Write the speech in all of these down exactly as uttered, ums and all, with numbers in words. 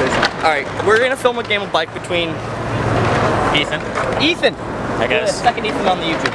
say something. All right, we're gonna film a game of bike between Ethan. Ethan. I guess. The second Ethan on the YouTube.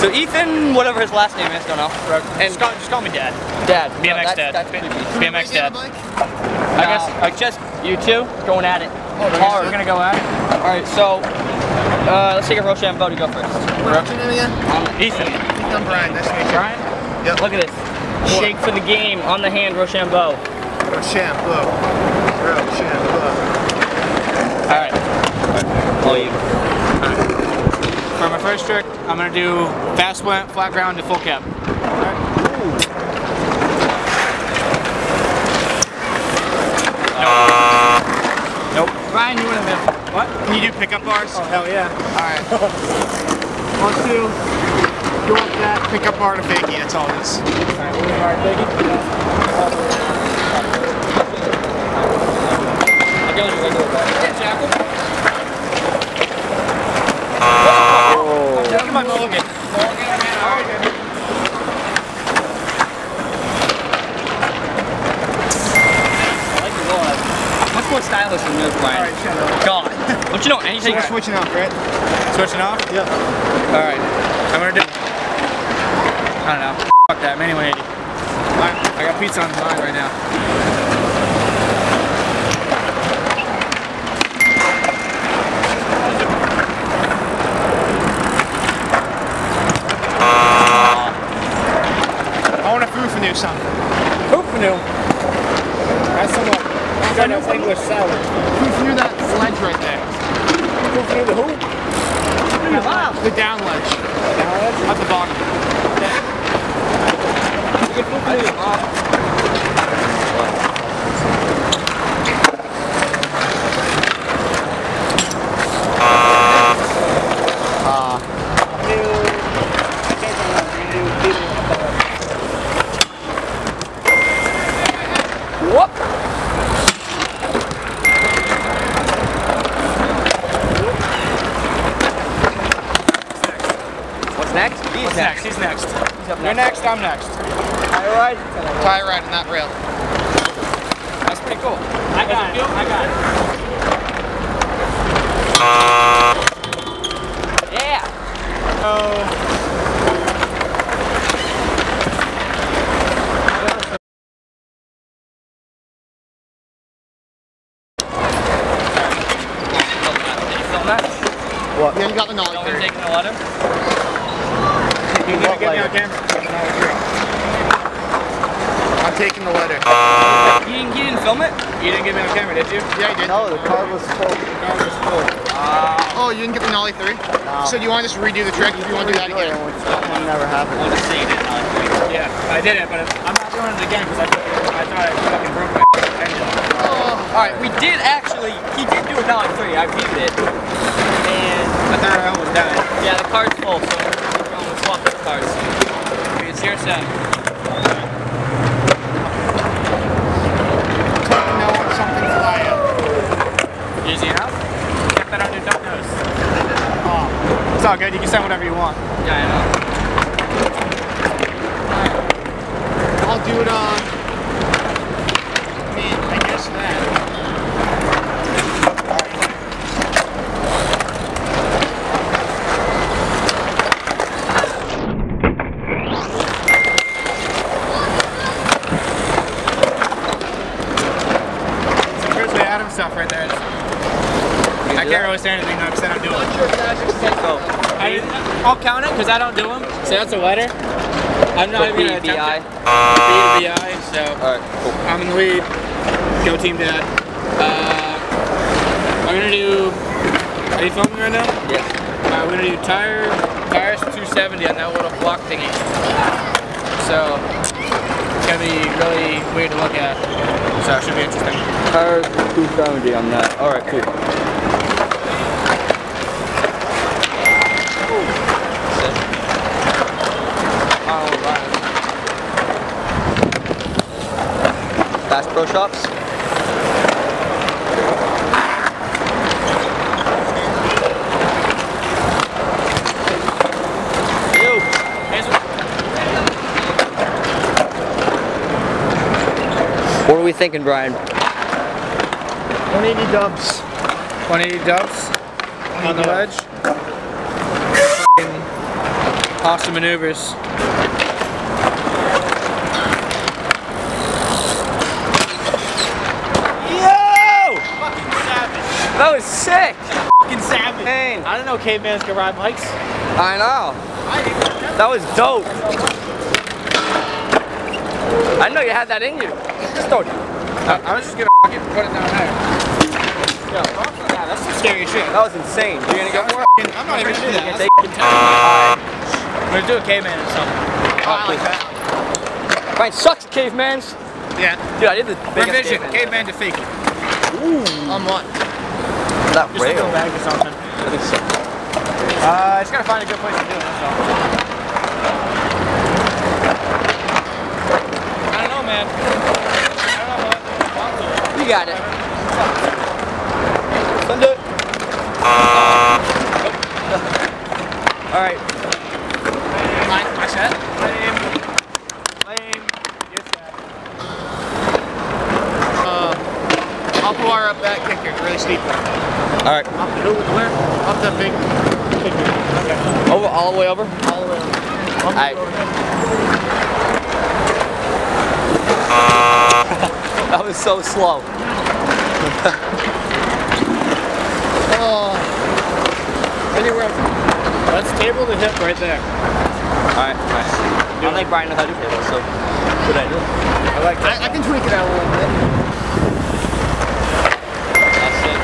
So Ethan, whatever his last name is, don't know. And just call, just call me Dad. Dad. B M X no, Dad. That's B M X Dad. I guess. I just you two going at it. Oh, hard. We're gonna go at it. All right, so. Uh, let's take a Rochambeau to go first. What's your name again? Ethan. I'm Brian. Nice to meet you. Brian? Yep. Look at this. What? Shake for the game. On the hand, Rochambeau. Rochambeau. Rochambeau. Alright. All you. Alright. For my first trick, I'm going to do fast went, flat ground, to full cap. Alright. Nope. Nope. Brian, you wouldn't have been. What? Can you do pickup bars? Oh, hell yeah. Alright. One, two. You want that? Pickup bar to fakie, that's all this. Alright, we're going to fakie. I'll go with your regular bar. Yeah, Jackal. Oh. I'm down to my mulligan. Mulligan, I mean, alright, baby. I like the roll. Much more stylish than those, Brian. Alright, shut up. God. Don't you know anything? So we're switching off, right? Switching off? Yep. Alright. I'm gonna do... I don't know. Fuck that. I'm anyway. Alright. I got pizza on the line right now. Uh, I want a foufanu something. Foufanu? That's someone. That's got no English salad. Foufanu that sledge right there. Foofanu the who? The, the down ledge. The down ledge? At the bottom. Okay. You can foofanu the bottom. Ah. Whoop! Next? He's What's next. next. He's next. He's up next. You're next, I'm next. Tire ride? Tire ride and that rail. That's pretty cool. I got it. I got it. Yeah! Oh. What? Yeah, you got the Nolly three. Taking the water? You gonna give me our camera? I'm taking the letter. Uh, you, didn't, you didn't film it? You didn't give me the camera, did you? Yeah, you did. No, the card was full. The card was full. Uh, oh, you didn't get the Nolly three? No. So do you want to just redo the trick if you want to do that again? That one never happened. I want to see you did Nolly three. Yeah, I did it, but I'm not doing it again because I, I thought I fucking broke my engine. Oh. Alright, we did actually, he did do a Nolly three. I viewed it. And I thought I almost died. Yeah, the card's full, so. Cars. It's your set. No, something fly up. Easy enough? Check that on your duck nose. Oh, it's all good. You can send whatever you want. Yeah, I know. Alright. I'll do it on... I mean, I guess that. Stuff right there. I can't really say anything though because I don't do it. I'll count it because I don't do them. So that's a letter. I'm not even going to attempt it. B B I. So all right, cool. I'm in the lead. Go Team Dad. Uh, I'm going to do... Are you filming right now? Yeah. Uh, we're going to do tire, tires two seventy on that little block thingy. So it's going to be really weird to look at. So that should be interesting. Tires two seventy on that. Alright, cool. Alright. Bass Pro Shops. What are we thinking, Brian? one eighty dubs. one eighty dubs on the ledge. Awesome maneuvers. Yo! Fucking savage. That was sick. Fucking savage. Man. I didn't know cavemans could ride bikes. I know. That was dope. I didn't know you had that in you. Just throw it. Uh, I was just gonna fucking put it down there. Yo, yeah, that's some scary shit. That was insane. You're gonna go for it? I'm not even sure that. That's fucking time. I'm gonna do a caveman or something. Oh, please. Like Brian sucks at cavemans. Yeah. Dude, I did the biggest revision, caveman, caveman defeat. Ooh. On what? That just rail. Just a little bag or something. I think so. Uh, I just gotta find a good place to do it, that's all. I don't know, man. I don't know. You got it. Send it. Uh, nope. Alright. I, I said. Lame. Lame. Yes, that. Uh, I'll bar up that kicker. Really steep. Alright. Up the where? Up that big kicker. Okay. Over, all the way over? All the way over. Alright. That was so slow. Anywhere. Let's table the hip right there. Alright, alright. I don't like Brian knows how to do tables, so should I do it? I like that. I, I can tweak it out a little bit. That's it.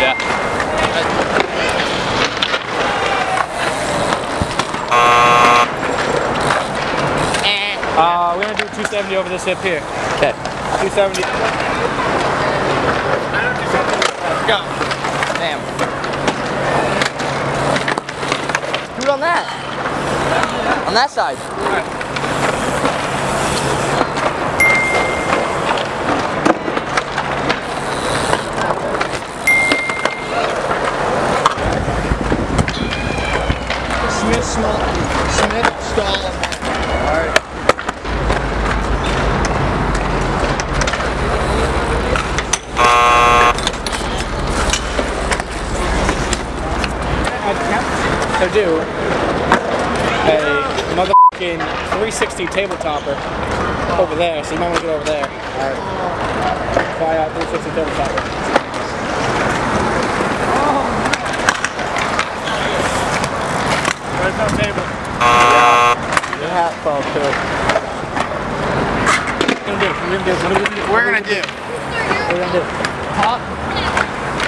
Yeah. Right. Uh, we're going to do two seventy over this hip here. Okay. two seventy. Go. Damn. Do it on that. On that side. All right. Smith, small, Smith, stall. All right. To do a motherfucking three sixty table topper over there, so you might want to get over there. Alright. Fly out three sixty table topper. Oh. There's no table. Yeah. Your hat fell too. What are we gonna do? What are we gonna do? What are we gonna do? Pop.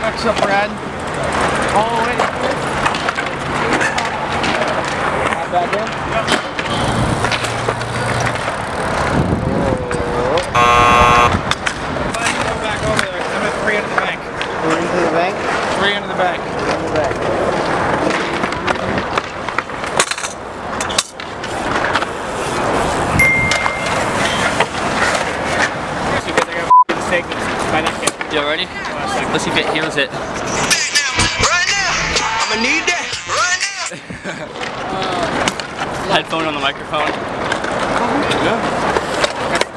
Next up, Brad. All the way. Back in. Yep. I'm glad you go back over there because I'm at three into the bank. Three into the bank? Three into the bank. Three into the bank. Seriously, because I got f***ing sick by that kid. You all ready? Let's see if it heals it. Right now. I'm gonna need that. Headphone on the microphone. Yeah.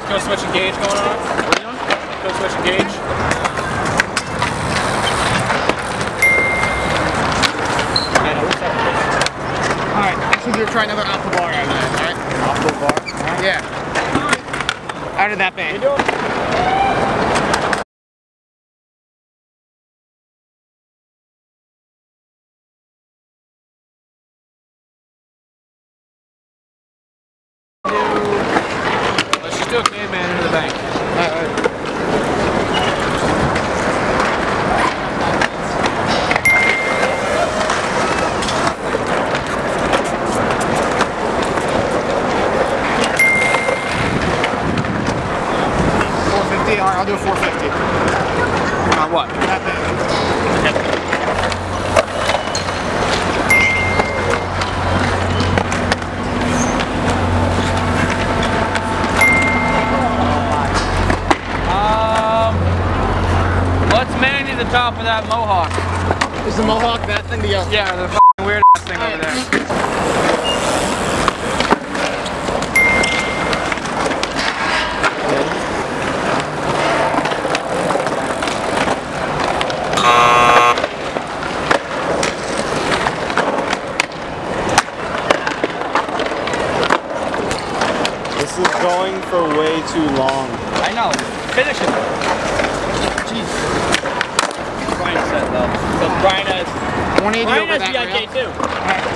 Go switch and gauge going on. What are you doing? Go switch and gauge. Alright, next we're gonna try another off the bar out of that, alright? Off the bar? Right. Yeah. Out of that band. What are you doing? I'll do a four fifty. On what? That big. Yep. Um, let's manage the top of that mohawk. Is the mohawk that thing the other? Yeah, the f***ing weird ass thing over there. too long. I know. Finish it. Jeez. Brian said though. So Brian has one eighty Brian over has that rail. Too. Right.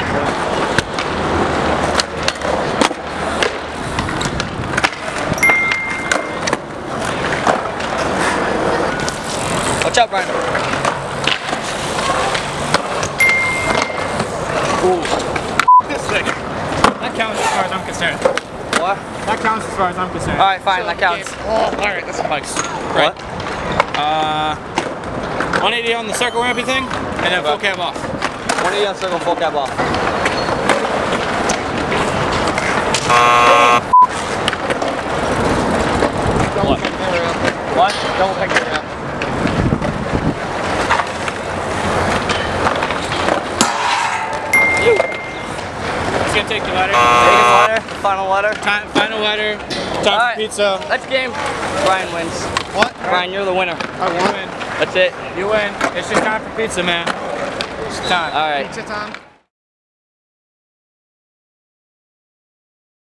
Watch out, Brian. Ooh. This thing. That counts as far as I'm concerned. What? That counts as far as I'm concerned. Alright, fine, so that counts. Gave, oh, alright, that's nice. Right. What? Uh, one eighty on the circle rampy thing, and then full cab off. one eighty on circle, full cab off. Uh, Double pick the rail. What? Double pick the rail. He's gonna take the ladder. Take the ladder. Final letter. Time, final letter. Time right. for pizza. That's game. Brian wins. What? Brian, you're the winner. I won. That's it. You win. It's just time for pizza, man. It's time. All right. Pizza time.